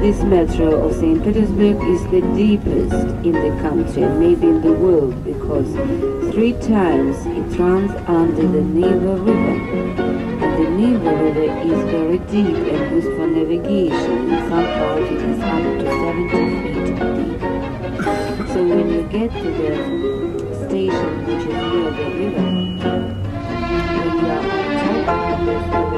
This metro of St. Petersburg is the deepest in the country, maybe in the world, because 3 times it runs under the Neva River. And the Neva River is very deep and used for navigation. In some parts it is up to 70 feet deep. So when you get to the station, which is near the river, when you are on top of the river,